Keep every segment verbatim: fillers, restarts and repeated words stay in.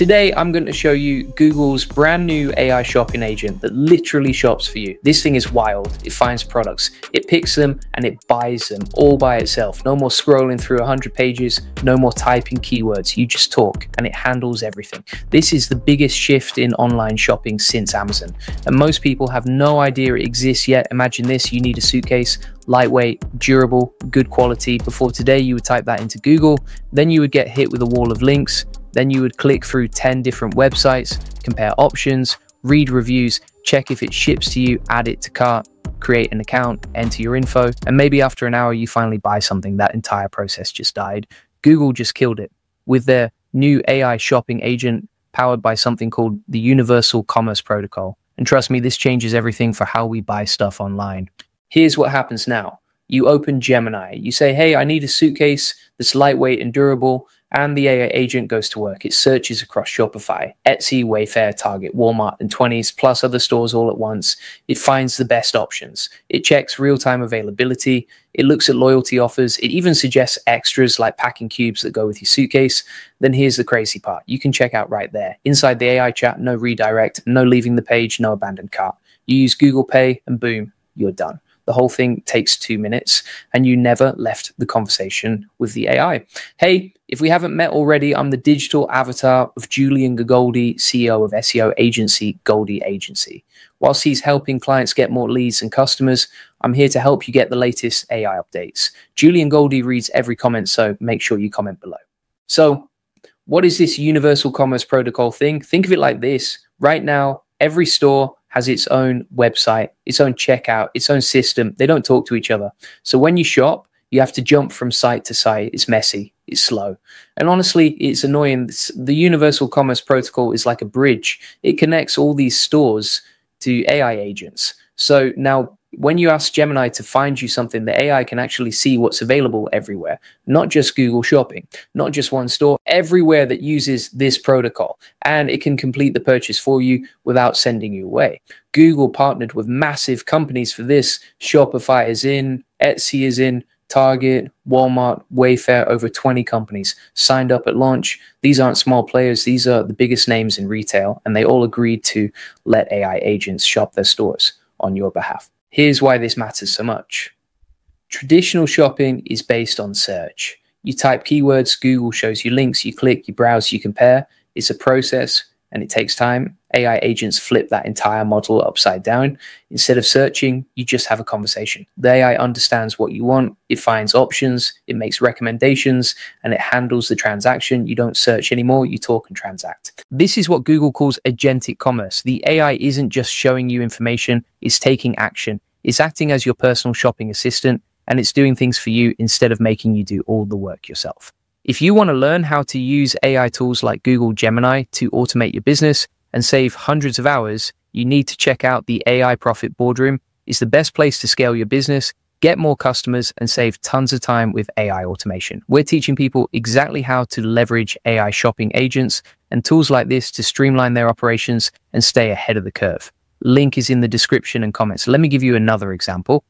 Today, I'm going to show you Google's brand new A I shopping agent that literally shops for you. This thing is wild. It finds products, it picks them, and it buys them all by itself. No more scrolling through one hundred pages, no more typing keywords. You just talk and it handles everything. This is the biggest shift in online shopping since Amazon. And most people have no idea it exists yet. Imagine this, you need a suitcase, lightweight, durable, good quality. Before today, you would type that into Google, then you would get hit with a wall of links. Then you would click through ten different websites, compare options, read reviews, check if it ships to you, add it to cart, create an account, enter your info, and maybe after an hour you finally buy something. That entire process just died. Google just killed it with their new A I shopping agent powered by something called the Universal Commerce Protocol. And trust me, this changes everything for how we buy stuff online. Here's what happens now. You open Gemini. You say, hey, I need a suitcase that's lightweight and durable. And the A I agent goes to work. It searches across Shopify, Etsy, Wayfair, Target, Walmart, and twenties, plus other stores all at once. It finds the best options. It checks real-time availability. It looks at loyalty offers. It even suggests extras like packing cubes that go with your suitcase. Then here's the crazy part. You can check out right there. Inside the A I chat, no redirect, no leaving the page, no abandoned cart. You use Google Pay, and boom, you're done. The whole thing takes two minutes and you never left the conversation with the A I. Hey, if we haven't met already, I'm the digital avatar of Julian Goldie, C E O of S E O agency, Goldie Agency. Whilst he's helping clients get more leads and customers, I'm here to help you get the latest A I updates. Julian Goldie reads every comment, so make sure you comment below. So what is this Universal Commerce Protocol thing? Think of it like this. Right now, every store has its own website, its own checkout, its own system. They don't talk to each other. So when you shop, you have to jump from site to site. It's messy, it's slow. And honestly, it's annoying. The Universal Commerce Protocol is like a bridge. It connects all these stores to A I agents. So now when you ask Gemini to find you something, the A I can actually see what's available everywhere, not just Google Shopping, not just one store, everywhere that uses this protocol, and it can complete the purchase for you without sending you away. Google partnered with massive companies for this. Shopify is in, Etsy is in, Target, Walmart, Wayfair, over twenty companies signed up at launch. These aren't small players. These are the biggest names in retail, and they all agreed to let A I agents shop their stores on your behalf. Here's why this matters so much. Traditional shopping is based on search. You type keywords, Google shows you links, you click, you browse, you compare. It's a process and it takes time. A I agents flip that entire model upside down. Instead of searching, you just have a conversation. The A I understands what you want, it finds options, it makes recommendations, and it handles the transaction. You don't search anymore, you talk and transact. This is what Google calls agentic commerce. The A I isn't just showing you information, it's taking action. It's acting as your personal shopping assistant, and it's doing things for you instead of making you do all the work yourself. If you want to learn how to use A I tools like Google Gemini to automate your business and save hundreds of hours, you need to check out the A I Profit Boardroom. It's the best place to scale your business, get more customers, and save tons of time with A I automation. We're teaching people exactly how to leverage A I shopping agents and tools like this to streamline their operations and stay ahead of the curve. Link is in the description and comments. Let me give you another example.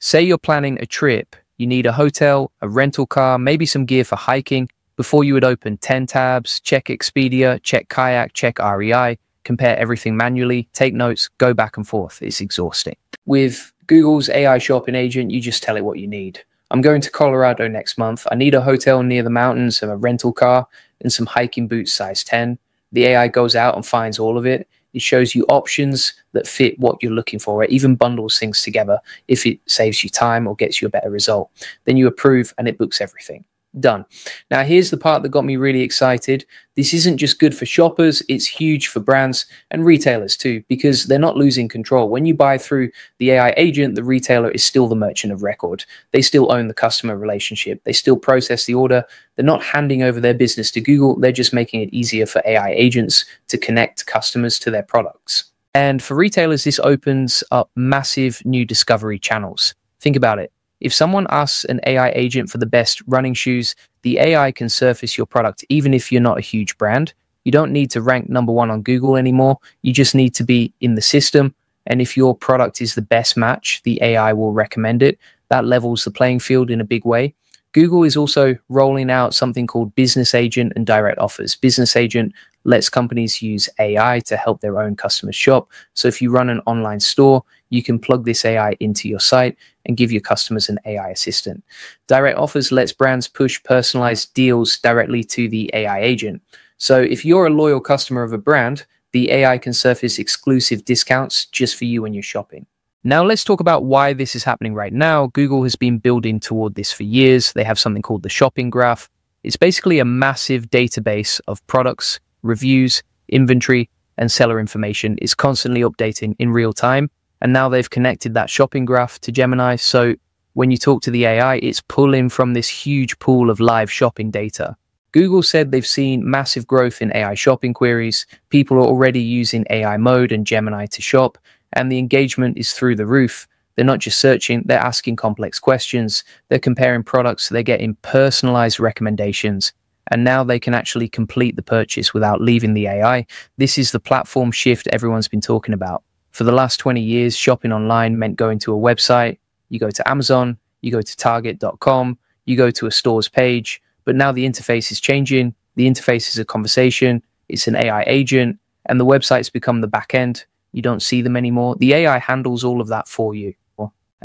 Say you're planning a trip. You need a hotel, a rental car, maybe some gear for hiking. Before you would open ten tabs, check Expedia, check Kayak, check R E I, compare everything manually, take notes, go back and forth. It's exhausting. With Google's A I shopping agent, you just tell it what you need. I'm going to Colorado next month. I need a hotel near the mountains and a rental car and some hiking boots size ten. The A I goes out and finds all of it. It shows you options that fit what you're looking for. It even bundles things together if it saves you time or gets you a better result. Then you approve and it books everything. Done. Now, here's the part that got me really excited. This isn't just good for shoppers, it's huge for brands and retailers too, because they're not losing control. When you buy through the A I agent, the retailer is still the merchant of record. They still own the customer relationship. They still process the order. They're not handing over their business to Google. They're just making it easier for A I agents to connect customers to their products. And for retailers, this opens up massive new discovery channels. Think about it. If someone asks an A I agent for the best running shoes, the A I can surface your product even if you're not a huge brand. You don't need to rank number one on Google anymore. You just need to be in the system. And if your product is the best match, the A I will recommend it. That levels the playing field in a big way. Google is also rolling out something called Business Agent and Direct Offers. Business Agent lets companies use A I to help their own customers shop. So if you run an online store, you can plug this A I into your site and give your customers an A I assistant. Direct Offers lets brands push personalized deals directly to the A I agent. So if you're a loyal customer of a brand, the A I can surface exclusive discounts just for you when you're shopping. Now let's talk about why this is happening right now. Google has been building toward this for years. They have something called the Shopping Graph. It's basically a massive database of products, reviews, inventory, and seller information. It's constantly updating in real time. And now they've connected that Shopping Graph to Gemini. So when you talk to the A I, it's pulling from this huge pool of live shopping data. Google said they've seen massive growth in A I shopping queries. People are already using A I mode and Gemini to shop, and the engagement is through the roof. They're not just searching, they're asking complex questions. They're comparing products, they're getting personalized recommendations. And now they can actually complete the purchase without leaving the A I. This is the platform shift everyone's been talking about. For the last twenty years, shopping online meant going to a website. You go to Amazon, you go to Target dot com, you go to a store's page, but now the interface is changing. The interface is a conversation, it's an A I agent, and the website's become the back end. You don't see them anymore. The A I handles all of that for you.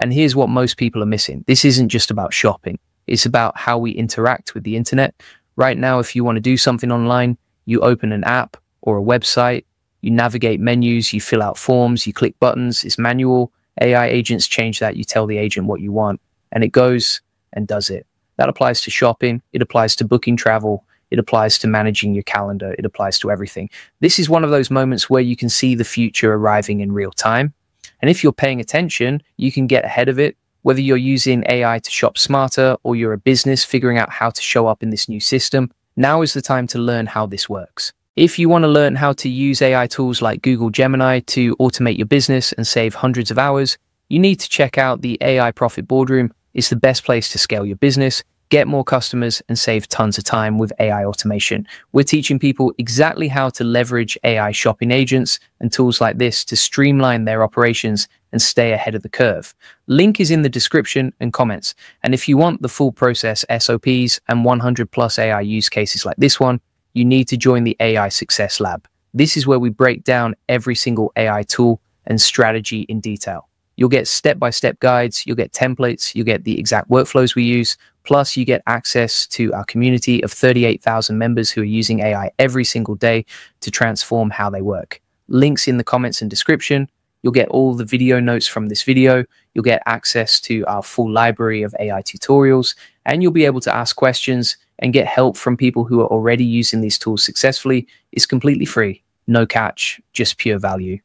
And here's what most people are missing. This isn't just about shopping. It's about how we interact with the internet. Right now, if you want to do something online, you open an app or a website, you navigate menus, you fill out forms, you click buttons, it's manual. A I agents change that, you tell the agent what you want, and it goes and does it. That applies to shopping, it applies to booking travel, it applies to managing your calendar, it applies to everything. This is one of those moments where you can see the future arriving in real time. And if you're paying attention, you can get ahead of it, whether you're using A I to shop smarter or you're a business figuring out how to show up in this new system. Now is the time to learn how this works. If you want to learn how to use A I tools like Google Gemini to automate your business and save hundreds of hours, you need to check out the A I Profit Boardroom. It's the best place to scale your business, get more customers, and save tons of time with A I automation. We're teaching people exactly how to leverage A I shopping agents and tools like this to streamline their operations and stay ahead of the curve. Link is in the description and comments. And if you want the full process S O Ps and one hundred plus A I use cases like this one, you need to join the A I Success Lab. This is where we break down every single A I tool and strategy in detail. You'll get step-by-step guides, you'll get templates, you'll get the exact workflows we use, plus you get access to our community of thirty-eight thousand members who are using A I every single day to transform how they work. Links in the comments and description. You'll get all the video notes from this video, you'll get access to our full library of A I tutorials, and you'll be able to ask questions and get help from people who are already using these tools successfully. It's completely free, no catch, just pure value.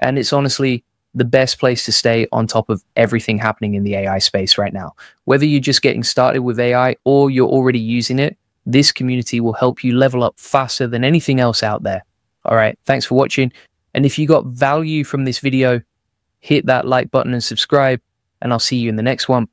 And it's honestly the best place to stay on top of everything happening in the A I space right now. Whether you're just getting started with A I or you're already using it, this community will help you level up faster than anything else out there. All right, thanks for watching. And if you got value from this video, hit that like button and subscribe, and I'll see you in the next one.